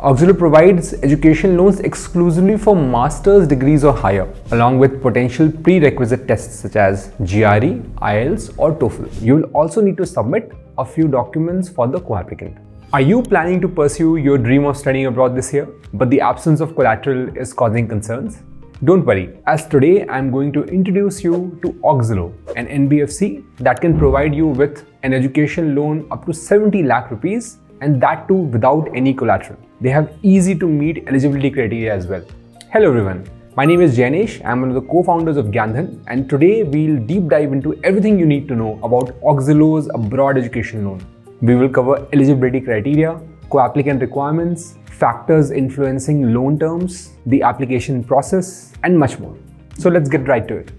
Auxilo provides education loans exclusively for master's degrees or higher, along with potential prerequisite tests such as GRE, IELTS or TOEFL. You will also need to submit a few documents for the co-applicant. Are you planning to pursue your dream of studying abroad this year, but the absence of collateral is causing concerns? Don't worry, as today I'm going to introduce you to Auxilo, an NBFC that can provide you with an education loan up to 70 lakh rupees and that too without any collateral. They have easy to meet eligibility criteria as well. Hello everyone, my name is Jainesh. I'm one of the co-founders of GyanDhan and today we'll deep dive into everything you need to know about Auxilo's abroad education loan. We will cover eligibility criteria, co-applicant requirements, factors influencing loan terms, the application process and much more. So let's get right to it.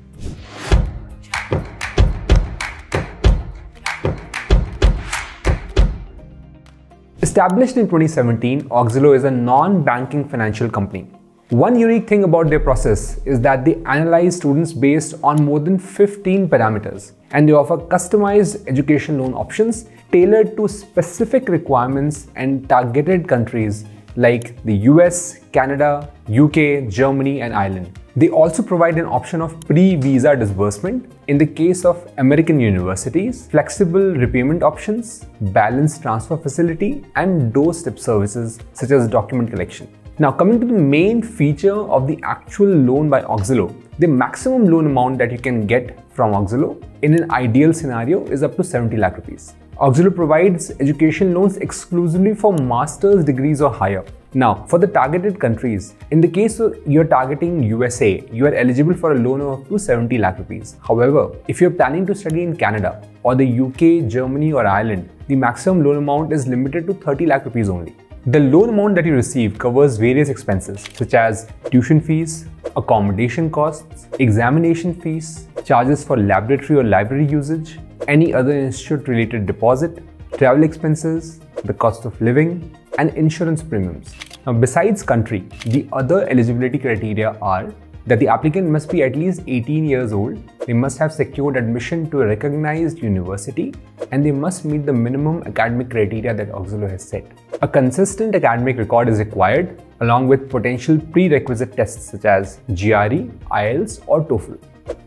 Established in 2017, Auxilo is a non-banking financial company. One unique thing about their process is that they analyze students based on more than 15 parameters and they offer customized education loan options tailored to specific requirements and targeted countries like the US, Canada, UK, Germany and Ireland. They also provide an option of pre-visa disbursement in the case of American universities, flexible repayment options, balance transfer facility and doorstep services such as document collection. Now coming to the main feature of the actual loan by Auxilo, the maximum loan amount that you can get from Auxilo in an ideal scenario is up to 70 lakh rupees. Auxilo provides education loans exclusively for master's degrees or higher. Now for the targeted countries, in the case you're targeting USA, you are eligible for a loan of up to 70 lakh rupees. However, if you're planning to study in Canada or the UK, Germany or Ireland, the maximum loan amount is limited to 30 lakh rupees only. The loan amount that you receive covers various expenses such as tuition fees, accommodation costs, examination fees, charges for laboratory or library usage, any other institute-related deposit, travel expenses, the cost of living, and insurance premiums. Now, besides country, the other eligibility criteria are that the applicant must be at least 18 years old, they must have secured admission to a recognized university, and they must meet the minimum academic criteria that Auxilo has set. A consistent academic record is required along with potential prerequisite tests such as GRE, IELTS or TOEFL.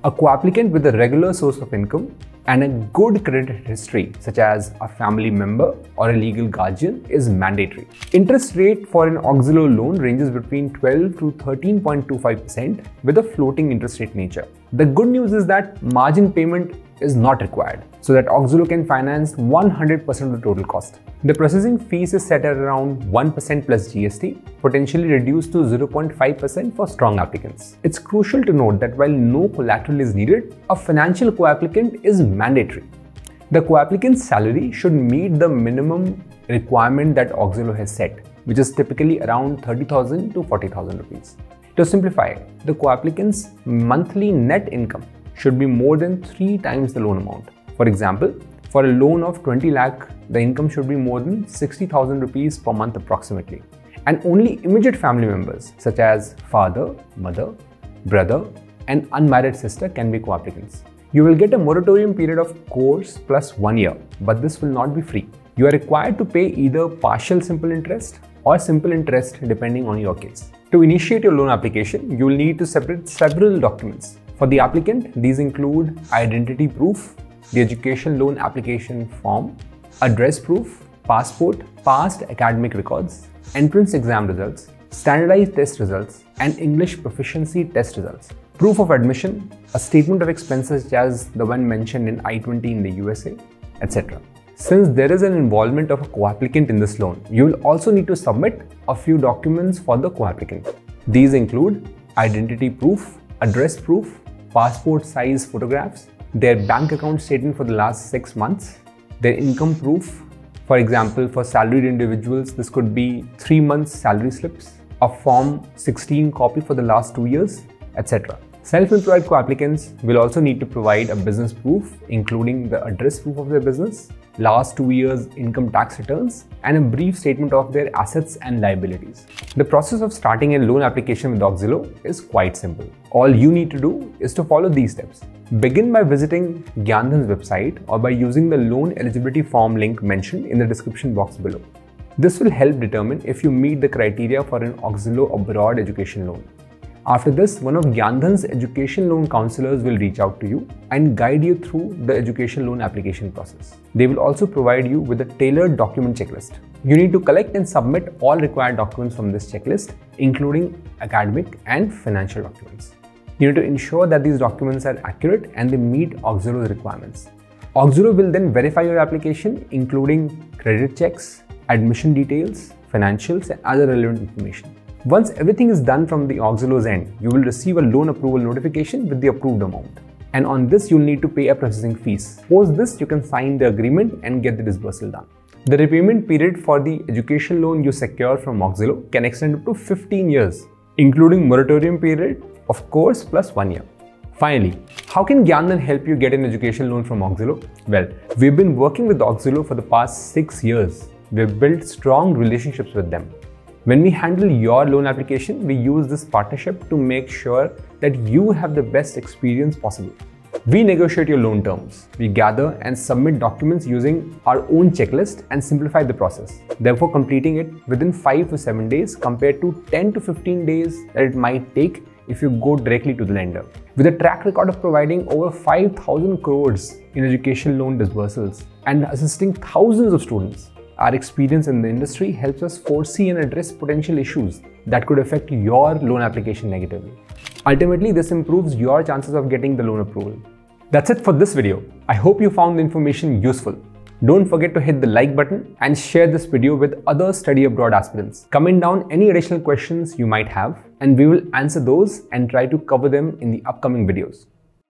A co-applicant with a regular source of income and a good credit history such as a family member or a legal guardian is mandatory. Interest rate for an Auxilo loan ranges between 12 to 13.25% with a floating interest rate nature. The good news is that margin payment is not required so that Auxilo can finance 100% of the total cost. The processing fees is set at around 1% plus GST, potentially reduced to 0.5% for strong applicants. It's crucial to note that while no collateral is needed, a financial co-applicant is mandatory. The co-applicant's salary should meet the minimum requirement that Auxilo has set, which is typically around 30,000 to 40,000 rupees. To simplify, the co-applicant's monthly net income should be more than 3 times the loan amount. For example, for a loan of 20 lakh, the income should be more than 60,000 rupees per month approximately. And only immediate family members such as father, mother, brother and unmarried sister can be co-applicants. You will get a moratorium period of course plus 1 year, but this will not be free. You are required to pay either partial simple interest or simple interest depending on your case. To initiate your loan application, you will need to separate several documents. For the applicant, these include identity proof, the education loan application form, address proof, passport, past academic records, entrance exam results, standardized test results, and English proficiency test results. Proof of admission, a statement of expenses such as the one mentioned in I-20 in the USA, etc. Since there is an involvement of a co-applicant in this loan, you will also need to submit a few documents for the co-applicant. These include identity proof, address proof, passport size photographs, their bank account statement for the last 6 months, their income proof. For example, for salaried individuals, this could be 3 months salary slips, a form 16 copy for the last 2 years, etc. Self-employed co-applicants will also need to provide a business proof, including the address proof of their business, last 2 years income tax returns, and a brief statement of their assets and liabilities. The process of starting a loan application with Auxilo is quite simple. All you need to do is to follow these steps. Begin by visiting GyanDhan's website or by using the loan eligibility form link mentioned in the description box below. This will help determine if you meet the criteria for an Auxilo abroad education loan. After this, one of GyanDhan's education loan counselors will reach out to you and guide you through the education loan application process. They will also provide you with a tailored document checklist. You need to collect and submit all required documents from this checklist, including academic and financial documents. You need to ensure that these documents are accurate and they meet Auxilo's requirements. Auxilo will then verify your application, including credit checks, admission details, financials, and other relevant information. Once everything is done from the Auxilo's end, you will receive a loan approval notification with the approved amount. And on this, you'll need to pay a processing fees. Post this, you can sign the agreement and get the disbursal done. The repayment period for the education loan you secure from Auxilo can extend up to 15 years, including moratorium period, of course, plus 1 year. Finally, how can GyanDhan help you get an education loan from Auxilo? Well, we've been working with Auxilo for the past 6 years. We've built strong relationships with them. When we handle your loan application, we use this partnership to make sure that you have the best experience possible. We negotiate your loan terms. We gather and submit documents using our own checklist and simplify the process, therefore completing it within 5 to 7 days compared to 10 to 15 days that it might take if you go directly to the lender. With a track record of providing over 5,000 crores in education loan disbursals and assisting thousands of students, our experience in the industry helps us foresee and address potential issues that could affect your loan application negatively. Ultimately, this improves your chances of getting the loan approval. That's it for this video. I hope you found the information useful. Don't forget to hit the like button and share this video with other study abroad aspirants. Comment down any additional questions you might have and we will answer those and try to cover them in the upcoming videos.